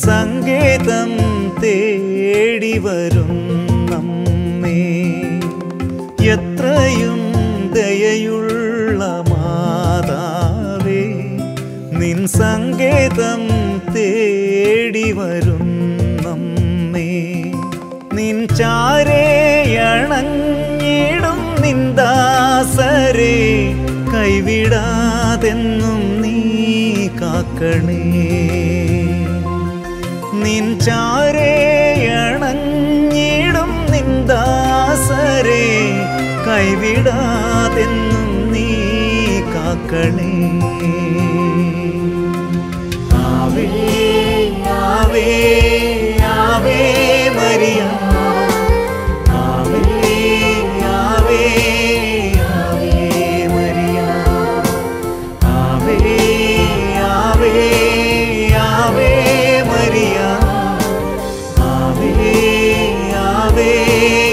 संगीतम तेड़ी वरुम नम्मे यत्रयुम दययुल्ल मातावे निन संगीतम तेड़ी वरुम नम्मे निन चारे अणंगिडुम निन्दासरे कैविडादेन्नुम नी काकणे निन चारे अणंगिडुम निन्दासरे कैविडादेन्नुम नी काकणे आवे आवे आवे मरिया आवे आवे आवे मरिया आवे आवे आवे मरिया आवे आवे आवे मरिया।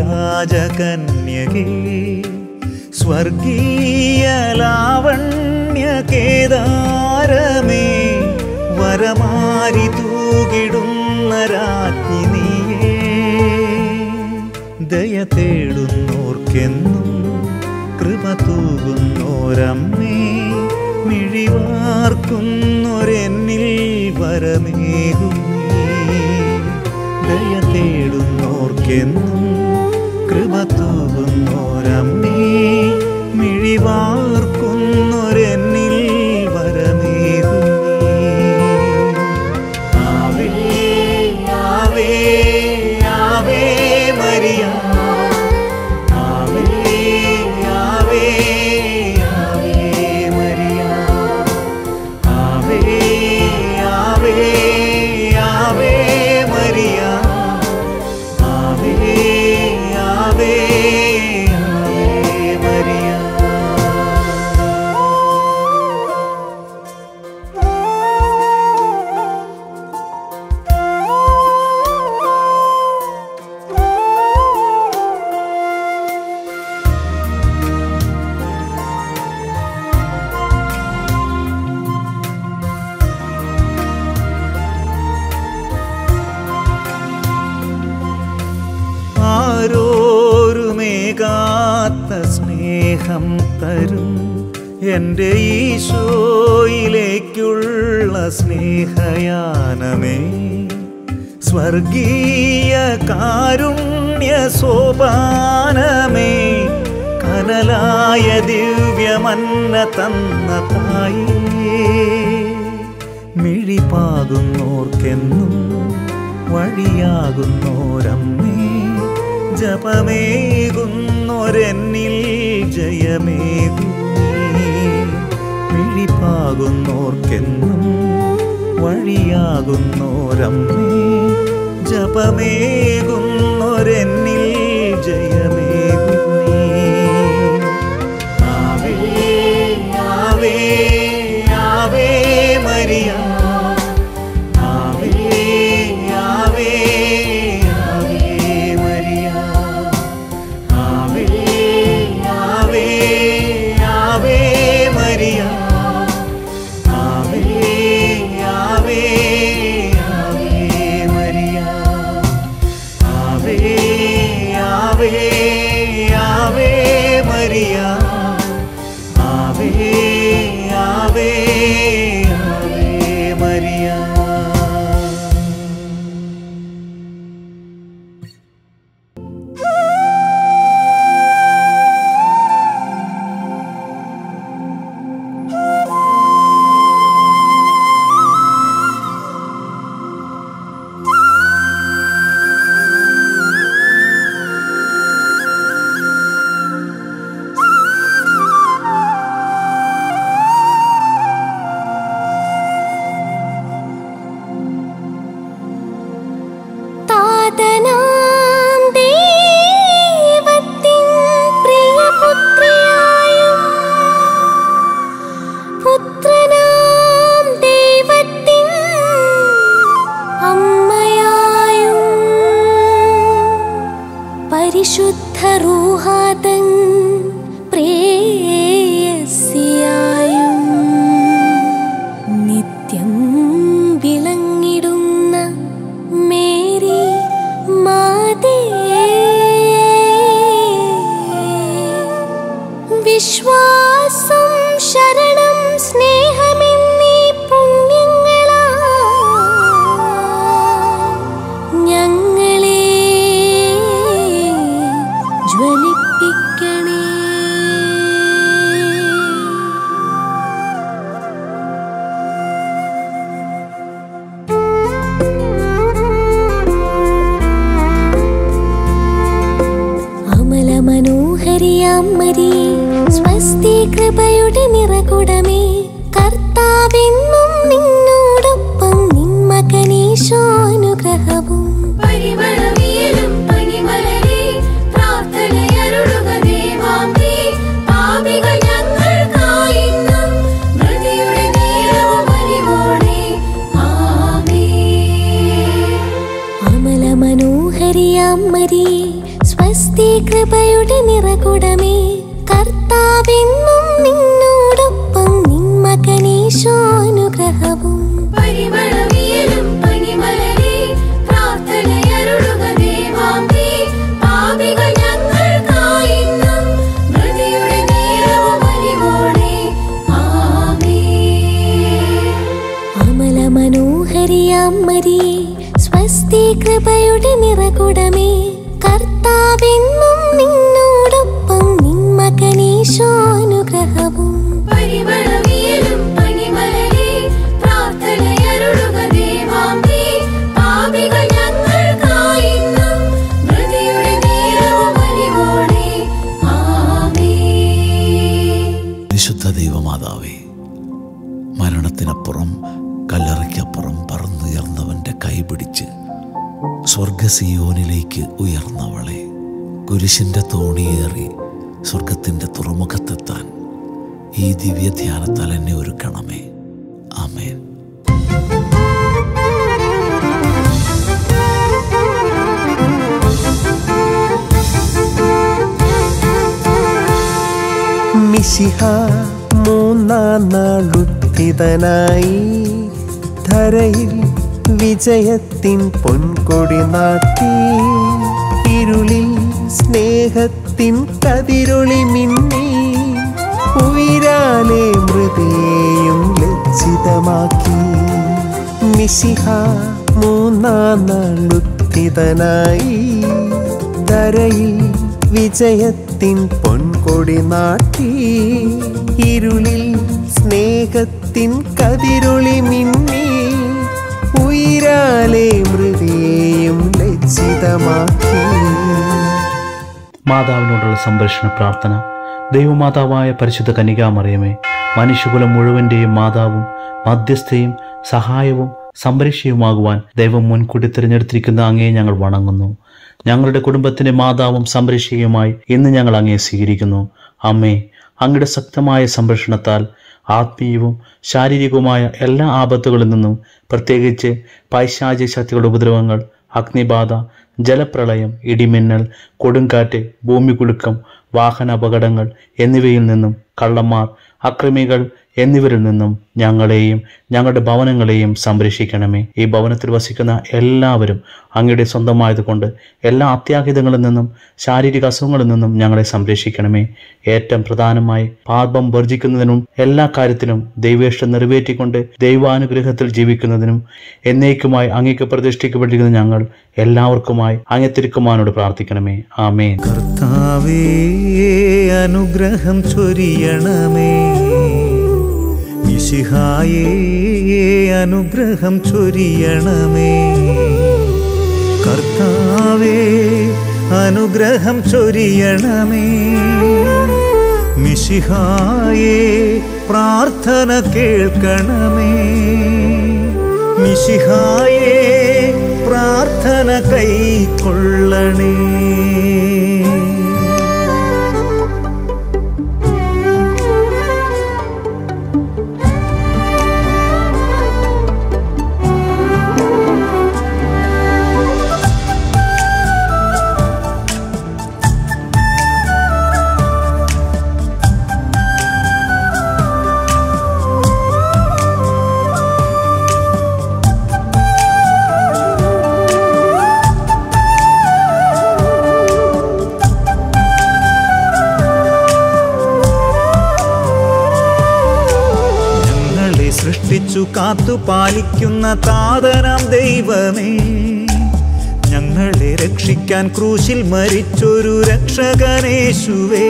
രാജകന്യകേ സ്വർഗീയ ലാവണ്യകേദാരമേ വരമാരി തൂകിടുന്ന രാജ്ഞിനിയേ ദയ തേടുന്നോർക്കെന്നും കൃപ തൂകുന്നോരമ്മേ മിഴിവാർക്കുന്നൊരെന്നിൽ വരമേകുന്നേ ദയ തേടുന്നോർക്കെന്നും കൃപ തൂകുന്നോരമ്മേ മിഴിവാർക്കുന്നൊരെന്നിൽ വരമേകുന്നേ Ave Ave Ave Maria Ave Ave Ave Maria Ave Ave Ave Maria Ave Ave Ave मरिया। സ്നേഹം തരും എൻ്റെ ഈശോയിലേക്കുള്ള സ്നേഹയാനമേ സ്വർഗീയ കാരുണ്യ സോപാനമേ കനലായ ദിവ്യമന്ന തന്ന തായേ മിഴിപ്പാകുന്നോർക്കെന്നും വഴിയാകുന്നോരമ്മേ ജപമേകുന്നൊരെന്നിൽ ജയമേകുന്നേ പിഴിപ്പാകുന്നോർക്കെന്നും വഴിയാകുന്നോരമ്മേ ജപമേകുന്നൊരെന്നിൽ ജയമേകുന്നേ ആവേ ആവേ ആവേ മരിയ ആവേ ആവേ Hey, വിശ്വാസം ശരണം സ്നേഹമെന്നീ പുണ്യങ്ങളാൽ ഞങ്ങളെ ജ്വലിപ്പിക്കണേ. അമലമനോഹരിയമ്മേ स्वस्ति कृपयुडे निरकुडमे कर्तावेन्नुम निन्नोडप्पम निन्मकनीशोनुग्रहवुम परिमलमेलुम परिमलरे प्रार्थनयरुळुग देवाम्बे पापिകൾ ഞങ്ങൾക്കായി ഇന്നും മൃതിയുടെ നീരവും പരിമോളേ ആമേൻ. അമലമനോഹരിയമ്മേ स्वस्ति कृपयुडे निरकुडमे കർത്താവെന്നും നിന്നോടൊപ്പം നിന്മകനീശോനുഗ്രഹവും പരിമളമേലും പരിമലരേ പ്രാർത്ഥനയരുളുക ദേവാംബേ പാപികൾ ഞങ്ങൾക്കായി ഇന്നും മൃതിയുടെ നീരവും പരിമോളേ ആമേൻ. അമലമനോഹരിയമ്മേ സ്വസ്തി കൃപയുടെ നിറകുടമേ കർത്താവെന്നും നിന്നോടൊപ്പം ീശോനുഗ്രഹവും പരിമളമേലും പരിമലരേ പ്രാർത്ഥനയരുളുക ദേവാംബേ പാപികൾ ഞങ്ങൾക്കായി ഇന്നും മൃതിയുടെ നീരവും പരിമോളേ ആമേൻ. വിശുദ്ധ ദൈവമാതാവേ, മരണത്തിനപ്പുറം കല്ലറയ്ക്കപ്പുറം പറന്നുയർന്നവൻ്റെ കൈപിടിച്ച് സ്വർഗസിയോനിലേക്ക് ഉയർന്നവളെ, കുരിശിൻ്റെ തോണിയേറി സ്വർഗത്തിൻ്റെ തുറമുഖത്തെത്താൻ ഈ ദിവ്യധ്യാനത്താൽ എന്നെ ഒരുക്കണമേ. ആമേൻ. മിശിഹ മൂന്നാം നാളുത്ഥിതനായി ധരയിൽ വിജയത്തിൻ പൊൻകൊടി നാട്ടി, ഇരുളിൽ സ്നേഹത്തിൻ കതിരൊളി മിന്നി, ഉയരാലെ മൃതിയെയും ലജ്ജിതമാക്കി. മിശിഹ മൂന്നാം നാളുത്ഥിതനായി ധരയിൽ വിജയത്തിൻ പൊൻകൊടി നാട്ടി, ഇരുളിൽ സ്നേഹത്തിൻ കതിരൊളി മിന്നി, ഉയരാലെ മൃതിയെയും ലജ്ജിതമാക്കി. മാതാവിനോടുള്ള സംരക്ഷണ പ്രാർത്ഥന. ദൈവമാതാവായ പരിശുദ്ധ കന്യകാമറിയമേ, മനുഷ്യകുലം മുഴുവൻ്റെയും മാതാവും മധ്യസ്ഥയും സഹായവും സംരക്ഷയുമാകുവാൻ ദൈവം മുൻകൂട്ടി തിരഞ്ഞെടുത്തിരിക്കുന്ന അങ്ങയെ ഞങ്ങൾ വണങ്ങുന്നു. ഞങ്ങളുടെ കുടുംബത്തിൻ്റെ മാതാവും സംരക്ഷകയുമായി ഇന്ന് ഞങ്ങൾ അങ്ങയെ സ്വീകരിക്കുന്നു. അമ്മേ, അങ്ങയുടെ ശക്തമായ സംരക്ഷണത്താൽ ആത്മീയവും ശാരീരികവുമായ എല്ലാ ആപത്തുകളിൽ നിന്നും, പ്രത്യേകിച്ച് പൈശാചിക ശക്തികളുടെ ഉപദ്രവങ്ങൾ, അഗ്നിബാധ, ജലപ്രളയം, ഇടിമിന്നൽ, കൊടുങ്കാറ്റ്, ഭൂമികുലുക്കം, വാഹന അപകടങ്ങൾ എന്നിവയിൽ നിന്നും, കള്ളന്മാർ, അക്രമികൾ എന്നിവരിൽ നിന്നും ഞങ്ങളെയും ഞങ്ങളുടെ ഭവനങ്ങളെയും സംരക്ഷിക്കണമേ. ഈ ഭവനത്തിൽ വസിക്കുന്ന എല്ലാവരും അങ്ങയുടെ സ്വന്തമായതുകൊണ്ട് എല്ലാ അത്യാഹിതങ്ങളിൽ നിന്നും ശാരീരിക അസുഖങ്ങളിൽ നിന്നും ഞങ്ങളെ സംരക്ഷിക്കണമേ. ഏറ്റവും പ്രധാനമായി പാപം വർജിക്കുന്നതിനും എല്ലാ കാര്യത്തിനും ദൈവേഷ്ടം നിറവേറ്റിക്കൊണ്ട് ദൈവാനുഗ്രഹത്തിൽ ജീവിക്കുന്നതിനും എന്നേക്കുമായി അങ്ങേക്ക് പ്രതിഷ്ഠിക്കപ്പെട്ടിരിക്കുന്ന ഞങ്ങൾ എല്ലാവർക്കുമായി അങ്ങേ തിരുക്കുമാനോട് പ്രാർത്ഥിക്കണമേ. ആമേൻ. കർത്താവേ, അനുഗ്രഹം ചൊരിയണമേ. മിശിഹായേ, അനുഗ്രഹം ചൊരിയണമേ. കർത്താവേ, അനുഗ്രഹം ചൊരിയണമേ. മിശിഹായേ, പ്രാർത്ഥന കേൾക്കണമേ. മിശിഹായേ, പ്രാർത്ഥന കൈക്കൊള്ളണേ. रक्षिച്ചു കാത്തു പാലിക്കുന്ന താതനാം ദൈവമേ, ഞങ്ങളെ രക്ഷിക്കാൻ ക്രൂശിൽ മരിച്ചൊരു രക്ഷകനേശുവേ,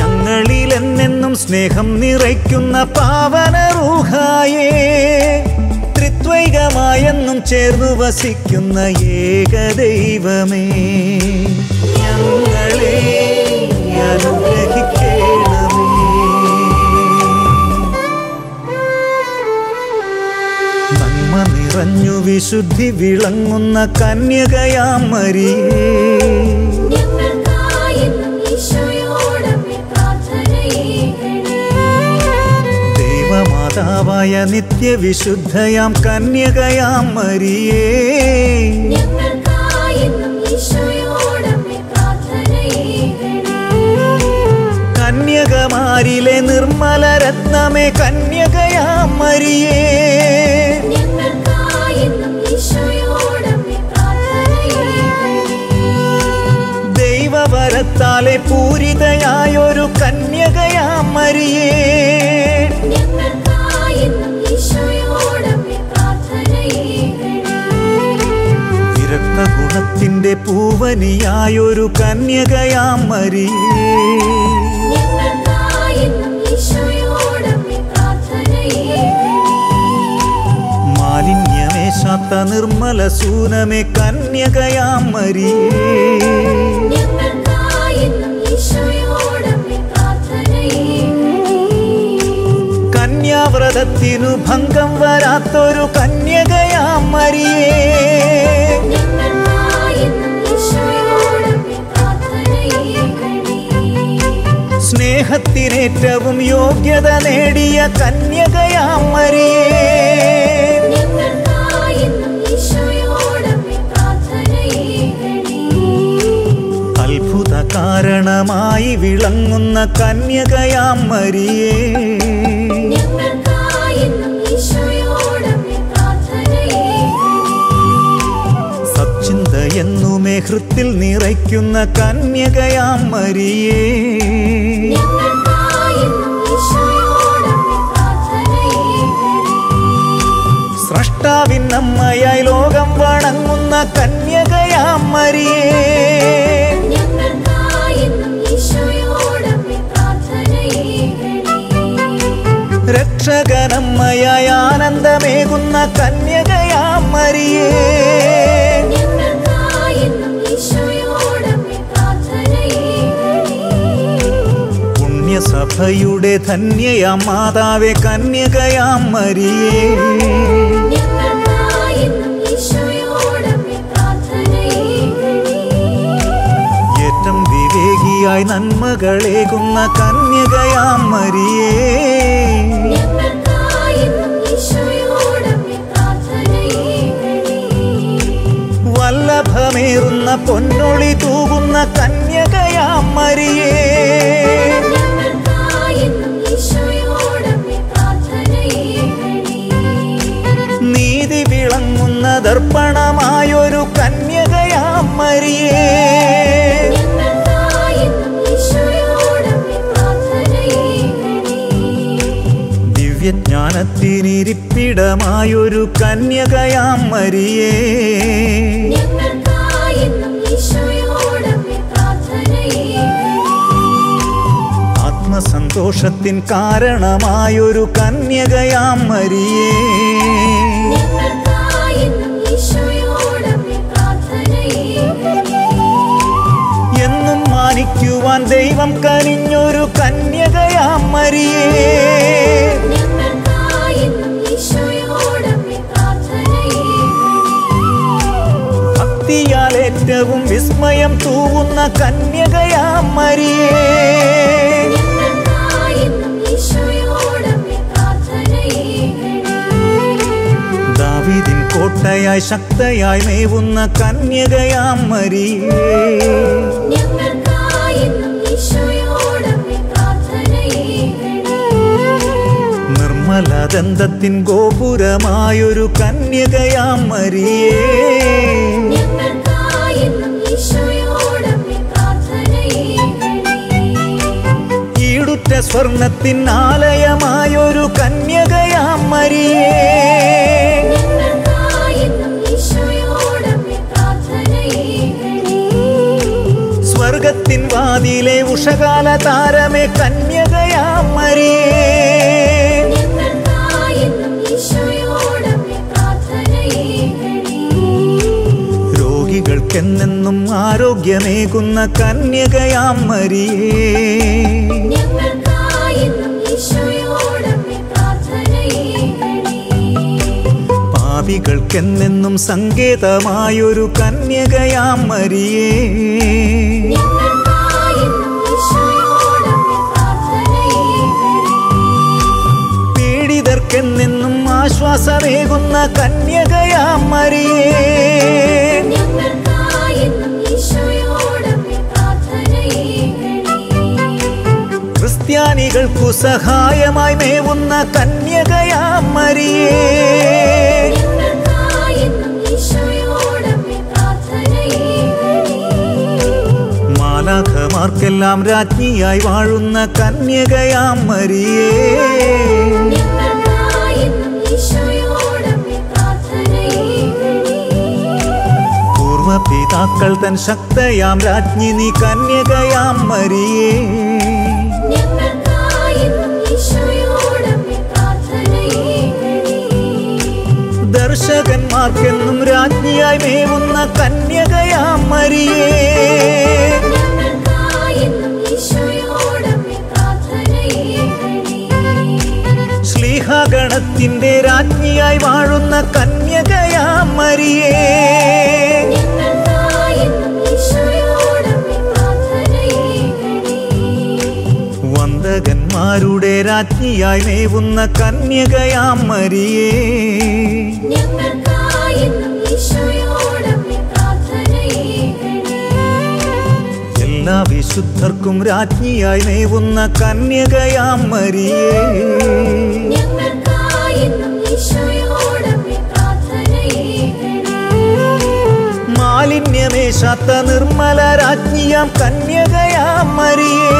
ഞങ്ങളിൽ എന്നെന്നും സ്നേഹം നിറയ്ക്കുന്ന പാവന റൂഹായേ, ത്രിത്വൈകമായെന്നും ചേർന്നു വസിക്കുന്ന ഏകദൈവമേ, ഞങ്ങളെ അനുഗ്രഹിക്കണമേ. നന്മ നിറഞ്ഞു വിശുദ്ധി വിളങ്ങുന്ന കന്യകയാം മറിയേ, ദേവമാതാവായ നിത്യവിശുദ്ധയാം കന്യകയാം മറിയേ, കന്യകമാരിലെ നിർമ്മല രത്നമേ കന്യകയാം മറിയേ, ദൈവവരത്താലെ പൂരിതയായൊരു കന്യകയാം മറിയേ, വിരക്ത ഗുണത്തിൻ്റെ പൂവനിയായൊരു കന്യകയാം മറിയേ, മാലിന്യമേശാത്ത നിർമ്മല സൂനമേ കന്യകയാം മറിയേ, കന്യാവ്രതത്തിനു ഭംഗം വരാത്തൊരു കന്യകയാം മറിയേ, സ്നേഹത്തിനേറ്റവും യോഗ്യത നേടിയ കന്യകയാം മറിയേ, അത്ഭുത കാരണമായി വിളങ്ങുന്ന കന്യകയാം മറിയേ, സച്ചിന്ത എന്നുമേ ഹൃത്തിൽ നിറയ്ക്കുന്ന കന്യകയാം മറിയേ, സ്രഷ്ടാവിൻ അമ്മയായി ലോകം വണങ്ങുന്ന കന്യകയാം മറിയേ, രക്ഷകനമ്മയായി ആനന്ദമേകുന്ന കന്യകയാം മറിയേ, സഭയുടെ ധന്യയാം മാതാവേ കന്യകയാം മറിയേ, ഏറ്റവും വിവേകിയായി നന്മകളേകുന്ന കന്യകയാം മറിയേ, വല്ലഭമേറുന്ന പൊന്നൊളി തൂകുന്ന കന്യകയാം മറിയേ, ദർപ്പണമായൊരു കന്യകയാം മറിയേ, ദിവ്യജ്ഞാനത്തിനിരിപ്പിടമായൊരു കന്യകയാം മറിയേ, ആത്മസന്തോഷത്തിൻ കാരണമായൊരു കന്യകയാം മറിയേ, ാൻ ദൈവം കനിഞ്ഞൊരു കന്യകയാം മറിയേ, ഭക്തിയാൽ ഏറ്റവും വിസ്മയം തൂവുന്ന കന്യകയാം മറിയേ, ദാവീദിൻ കോട്ടയായി ശക്തയായി മേവുന്ന കന്യകയാം മറിയേ, നിർമ്മലദന്തത്തിൻ ഗോപുരമായൊരു കന്യകയാം മറിയേ, ഈടുറ്റ സ്വർണത്തിൻ ആലയമായൊരു കന്യകയാം मरिये स्वर्गत्तिन वादिले उषकाल तारमे कन्यकया मरिये ും ആരോഗ്യമേകുന്ന കന്യകയാം മറിയേ പാപികൾക്കെന്നെന്നും സങ്കേതമായൊരു കന്യകയാം മറിയേ പീഡിതർക്കെന്നെന്നും ആശ്വാസമേകുന്ന കന്യകയാം മറിയേ ക്രിസ്ത്യാനികൾക്കു സഹായമായി മേവുന്ന കന്യകയാം മറിയേ മാലാഖമാർക്കെല്ലാം രാജ്ഞിയായി വാഴുന്ന കന്യകയാം മറിയേ പൂർവപിതാക്കൾ തൻ ശക്തയാം രാജ്ഞി നീ കന്യകയാം മറിയേ ദർശകന്മാർക്കെന്നും രാജ്ഞിയായി മേവുന്ന കന്യകയാം മറിയേ ശ്ലീഹാഗണത്തിൻ്റെ രാജ്ഞിയായി വാഴുന്ന കന്യകയാം മറിയേ വന്ദകന്മാരുടെ രാജ്ഞിയായി മേവുന്ന കന്യകയാം മറിയേ എല്ലാ വിശുദ്ധർക്കും രാജ്ഞിയായി മേവുന്ന കന്യകയാം മറിയേ മാലിന്യമേശാത്ത നിർമ്മല രാജ്ഞിയാം കന്യകയാം മറിയേ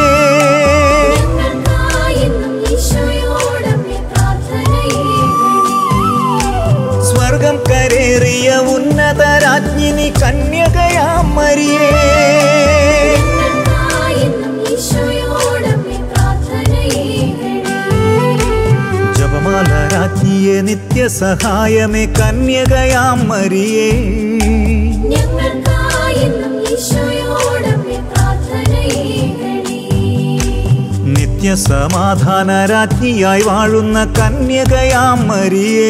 സ്വർഗം കരേറിയ ഉന്നത രാജ്ഞിനി കന്യകയാം മറിയേ ജപമാല രാജ്ഞിയെ നിത്യസഹായമേ കന്യകയാം മറിയേ സമാധാന രാജ്ഞിയായി വാഴുന്ന കന്യകയാം മറിയേ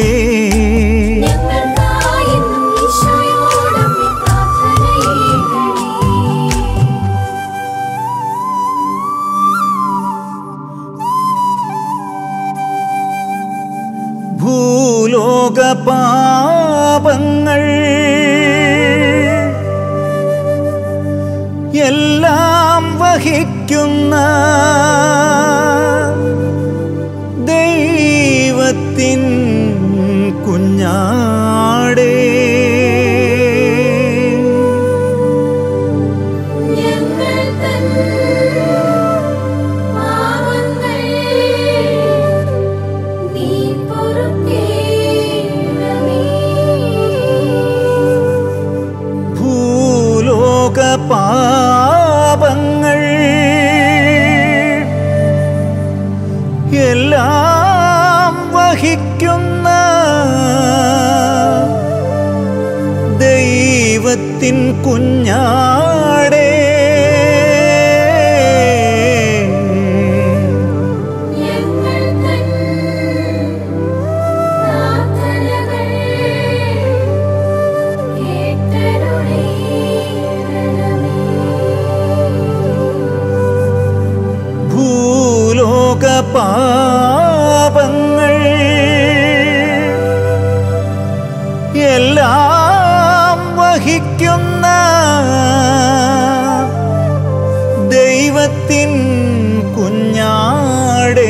ഭൂലോക പാപങ്ങൾ എല്ലാം വഹിക്കുന്ന ദൈവത്തിൻ കുഞ്ഞാടേ ദൈവത്തിൻ കുഞ്ഞാടേ ഭൂലോക പാപങ്ങൾ എല്ലാം വഹിക്കുന്ന ദൈവത്തിൻ കുഞ്ഞാടേ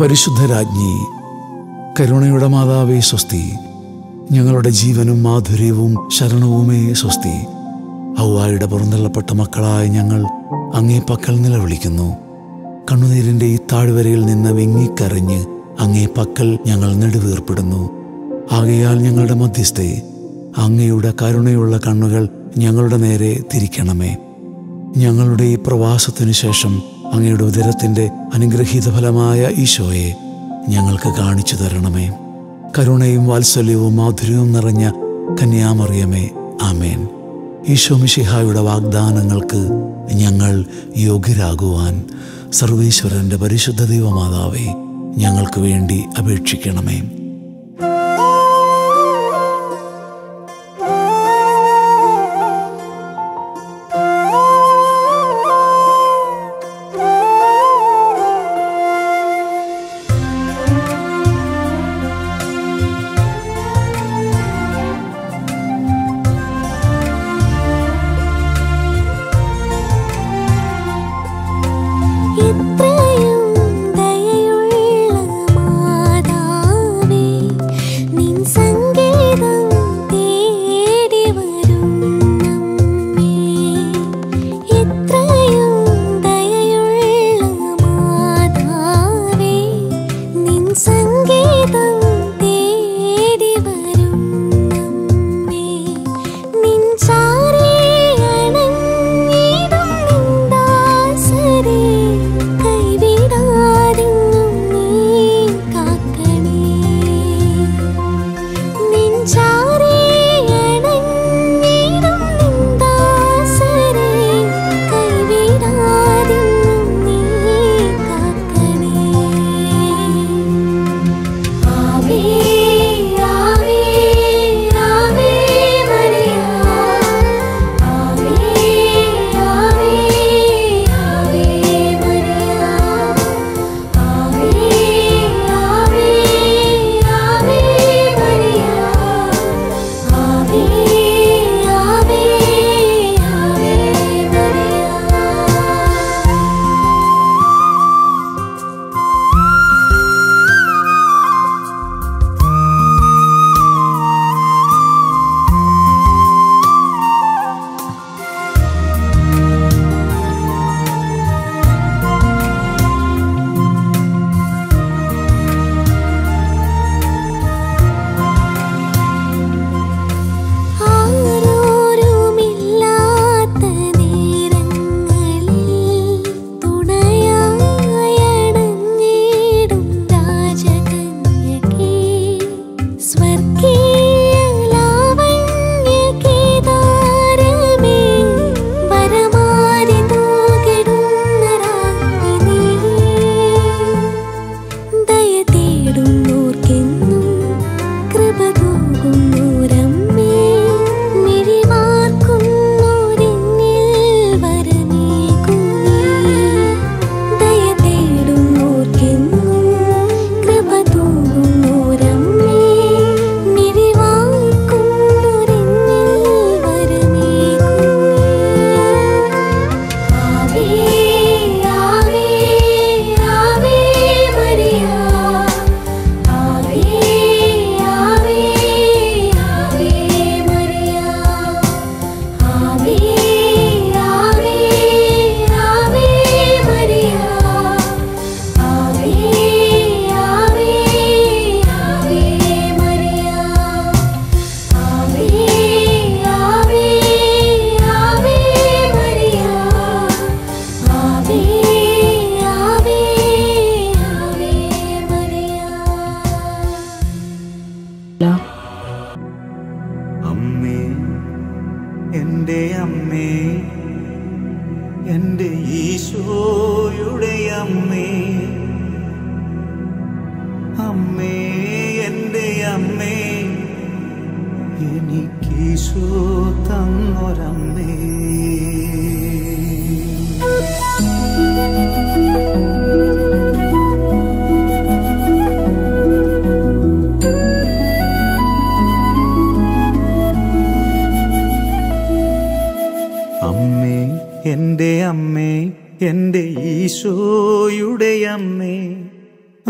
പരിശുദ്ധരാജ്ഞി, കരുണയുടെ മാതാവേ സ്വസ്തി. ഞങ്ങളുടെ ജീവനും മാധുര്യവും ശരണവുമേ സ്വസ്തി. ഹൗവായുടെ പുറന്തള്ളപ്പെട്ട മക്കളായ ഞങ്ങൾ അങ്ങേ പക്കൽ നിലവിളിക്കുന്നു. കണ്ണുനീരിൻ്റെ ഈ താഴ്വരയിൽ നിന്ന് വെങ്ങിക്കരഞ്ഞ് അങ്ങേ പക്കൽ ഞങ്ങൾ നെടുവീർപ്പെടുന്നു. ആകയാൽ ഞങ്ങളുടെ മധ്യസ്ഥേ, അങ്ങയുടെ കരുണയുള്ള കണ്ണുകൾ ഞങ്ങളുടെ നേരെ തിരിക്കണമേ. ഞങ്ങളുടെ ഈ പ്രവാസത്തിനു ശേഷം അങ്ങയുടെ ഉദരത്തിൻ്റെ അനുഗ്രഹീത ഫലമായ ഈശോയെ ഞങ്ങൾക്ക് കാണിച്ചു തരണമേ. കരുണയും വാത്സല്യവും മാധുര്യവും നിറഞ്ഞ കന്യാമറിയമേ, ആമേൻ. ഈശോ മിശിഹായുടെ വാഗ്ദാനങ്ങൾക്ക് ഞങ്ങൾ യോഗ്യരാകുവാൻ സർവീശ്വരൻ്റെ പരിശുദ്ധ ദൈവമാതാവേ, ഞങ്ങൾക്ക് വേണ്ടി അപേക്ഷിക്കണമേ.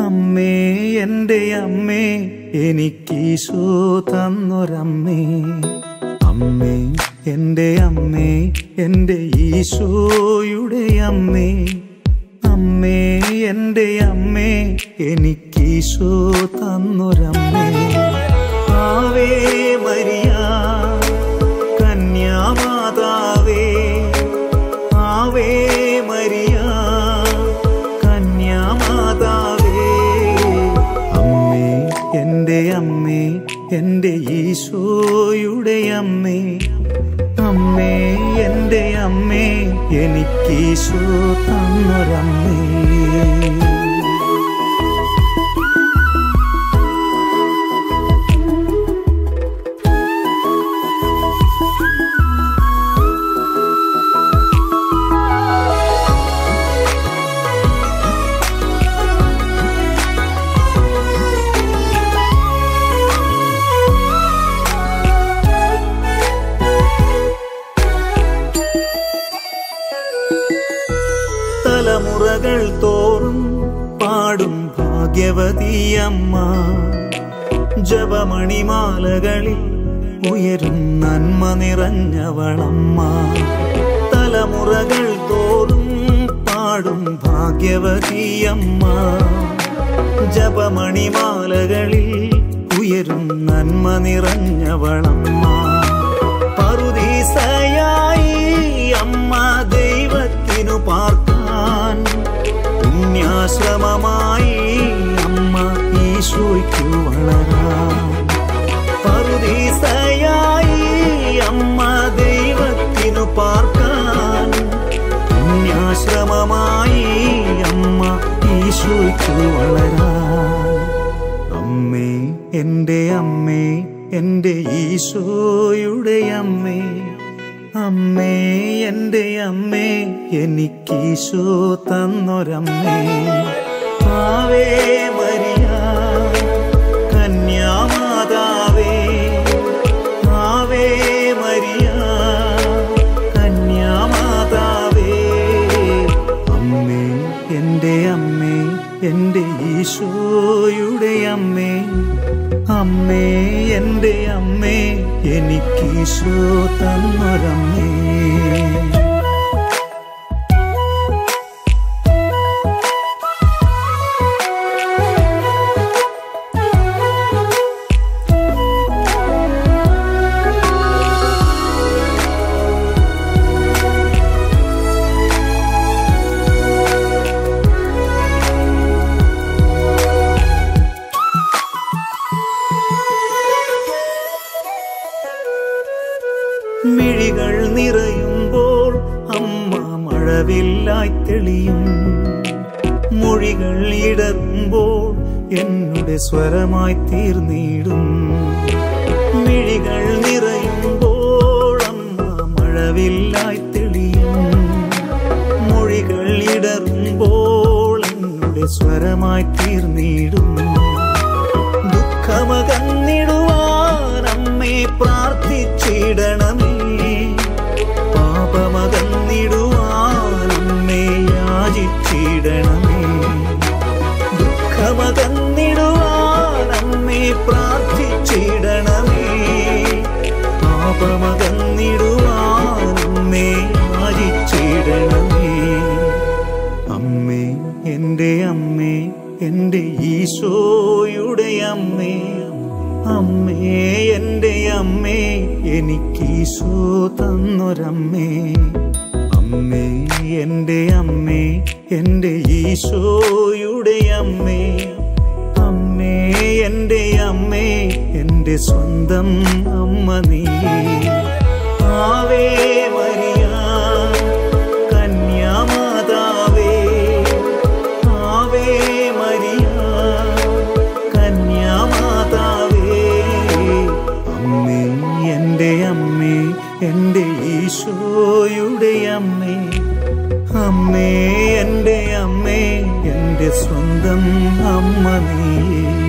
അമ്മേ എൻ്റെ അമ്മേ എനിക്കീശോ തന്നൊരമ്മേ, അമ്മേ എൻ്റെ അമ്മേ എൻ്റെ ഈശോയുടെ അമ്മേ, അമ്മേ എൻ്റെ അമ്മേ എനിക്കീശോ തന്നൊരമ്മേ. ആവേ മരിയ കന്യാമാതാവേ, ആവേ മരിയ കന്യാമാതാവേ, അമ്മേ എൻ്റെ അമ്മേ എൻ്റെ ഈശോയുടെ അമ്മേ, അമ്മേ എൻ്റെ അമ്മേ എനിക്കീശോ തന്നൊരമ്മേ. തലമുറകൾ തോറും പാടും ഭാഗ്യവതിയമ്മ, ജപമണിമാലകളിൽ ഉയരും നന്മ നിറഞ്ഞവളമ്മ. തലമുറകൾ തോറും പാടും ഭാഗ്യവതിയമ്മ, ജപമണിമാലകളിൽ ഉയരും നന്മ നിറഞ്ഞവളമ്മ. പറുദീസയായി അമ്മ ദൈവത്തിനു പാർക്കും പുണ്യാശ്രമമായി അമ്മ ഈശോയ്ക്കു വളരാം. പറുദീസയായി അമ്മ ദൈവത്തിനു പാർക്കാൻ പുണ്യാശ്രമമായി അമ്മ ഈശോയ്ക്കു വളരാം. അമ്മേ എൻ്റെ അമ്മേ എൻ്റെ ഈശോയുടെ അമ്മേ, അമ്മേ എൻ്റെ അമ്മേ എനിക്കീശോ തന്നൊരമ്മേ. ആവേ മരിയ കന്യാമാതാവേ, ആവേ മരിയ കന്യാമാതാവേ, അമ്മേ എൻ്റെ അമ്മേ എൻ്റെ ഈശോയുടെ അമ്മേ, അമ്മേ എൻ്റെ അമ്മേ എനിക്കീശോ തന്നൊരമ്മേ. മിഴികൾ നിറയുമ്പോൾ അമ്മ മഴവില്ലായി തെളിയും, മൊഴികൾ ഇടറുമ്പോൾ എന്നുടെ സ്വരമായി തീർന്നിടും. മിഴികൾ നിറയുമ്പോൾ അമ്മ മഴവില്ലായി തെളിയും, മൊഴികൾ ഇടറുമ്പോൾ എന്നുടെ സ്വരമായി തീർന്നിടും. ദുഃഖമകന്നിടുവാൻ അമ്മേ പ്രാർത്ഥിച്ചിടണമേ, പാപമകന്നിടുവാനമ്മേ യാചിച്ചിടണമേ. ദുഃഖമകന്നിടുവാനമ്മേ പ്രാർത്ഥിച്ചിടണമേ, പാപമകന്നിടുവാനമ്മേ യാചിച്ചിടണമേ. അമ്മേ എൻ്റെ അമ്മേ എൻ്റെ ഈശോയുടെ അമ്മേ, അമ്മേ എൻ്റെ അമ്മേ എനിക്കീശോ തന്നൊരമ്മേ. അമ്മേ എൻ്റെ അമ്മേ എൻ്റെ ഈശോയുടെ അമ്മേ, അമ്മേ എൻ്റെ അമ്മേ എൻ്റെ സ്വന്തം അമ്മ നീയേ. ആവേ മരിയ കന്യാമാതാവേ, ആവേ മരിയ കന്യാമാതാവേ, അമ്മേ എൻ്റെ അമ്മേ എൻ്റെ ഈശോയുടെ അമ്മേ, അമ്മേ എൻ്റെ സ്വന്തം അമ്മ നീ.